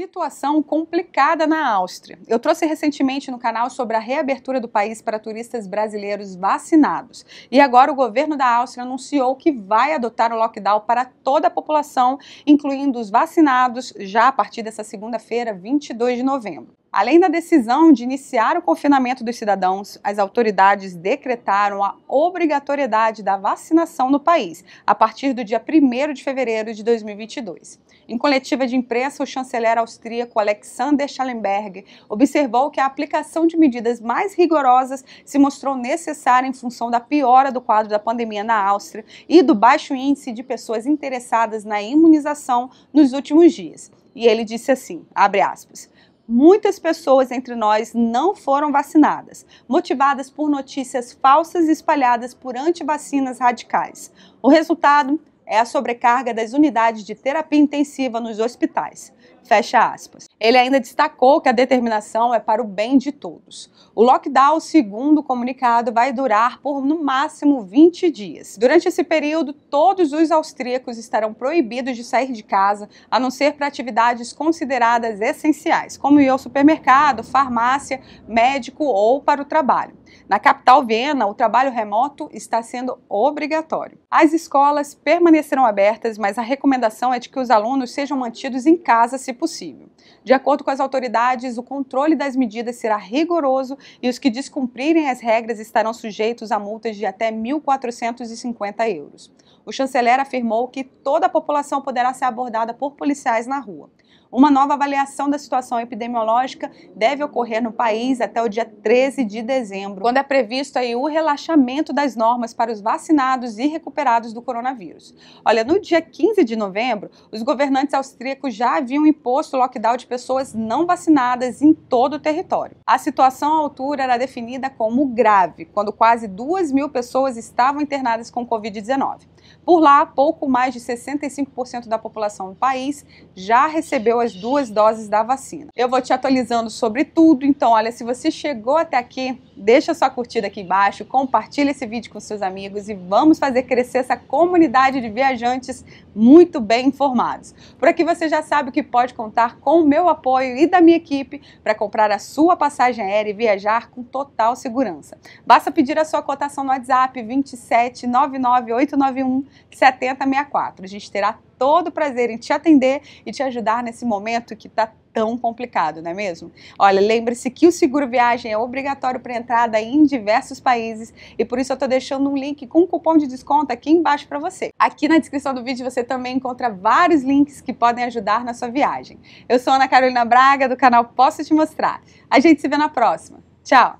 Situação complicada na Áustria. Eu trouxe recentemente no canal sobre a reabertura do país para turistas brasileiros vacinados. E agora o governo da Áustria anunciou que vai adotar o lockdown para toda a população, incluindo os vacinados, já a partir dessa segunda-feira, 22 de novembro. Além da decisão de iniciar o confinamento dos cidadãos, as autoridades decretaram a obrigatoriedade da vacinação no país, a partir do dia 1º de fevereiro de 2022. Em coletiva de imprensa, o chanceler austríaco Alexander Schallenberg observou que a aplicação de medidas mais rigorosas se mostrou necessária em função da piora do quadro da pandemia na Áustria e do baixo índice de pessoas interessadas na imunização nos últimos dias. E ele disse assim, abre aspas, muitas pessoas entre nós não foram vacinadas, motivadas por notícias falsas espalhadas por antivacinas radicais. O resultado é a sobrecarga das unidades de terapia intensiva nos hospitais. Fecha aspas. Ele ainda destacou que a determinação é para o bem de todos. O lockdown, segundo o comunicado, vai durar por no máximo 20 dias. Durante esse período, todos os austríacos estarão proibidos de sair de casa, a não ser para atividades consideradas essenciais, como ir ao supermercado, farmácia, médico ou para o trabalho. Na capital Viena, o trabalho remoto está sendo obrigatório. As escolas permanecerão abertas, mas a recomendação é de que os alunos sejam mantidos em casa se possível. De acordo com as autoridades, o controle das medidas será rigoroso e os que descumprirem as regras estarão sujeitos a multas de até 1.450 euros. O chanceler afirmou que toda a população poderá ser abordada por policiais na rua. Uma nova avaliação da situação epidemiológica deve ocorrer no país até o dia 13 de dezembro, quando é previsto aí o relaxamento das normas para os vacinados e recuperados do coronavírus. Olha, no dia 15 de novembro, os governantes austríacos já haviam imposto o lockdown de pessoas não vacinadas em todo o território. A situação à altura era definida como grave, quando quase 2.000 pessoas estavam internadas com Covid-19. Por lá, pouco mais de 65% da população do país já recebeu as 2 doses da vacina. Eu vou te atualizando sobre tudo, então olha, se você chegou até aqui, deixa sua curtida aqui embaixo, compartilha esse vídeo com seus amigos e vamos fazer crescer essa comunidade de viajantes muito bem informados. Por aqui você já sabe que pode contar com o meu apoio e da minha equipe para comprar a sua passagem aérea e viajar com total segurança. Basta pedir a sua cotação no WhatsApp 27 99891 7064. A gente terá todo o prazer em te atender e te ajudar nesse momento que está tão complicado, não é mesmo? Olha, lembre-se que o seguro viagem é obrigatório para entrada em diversos países e por isso eu estou deixando um link com um cupom de desconto aqui embaixo para você. Aqui na descrição do vídeo você também encontra vários links que podem ajudar na sua viagem. Eu sou Ana Carolina Braga, do canal Posso Te Mostrar. A gente se vê na próxima. Tchau!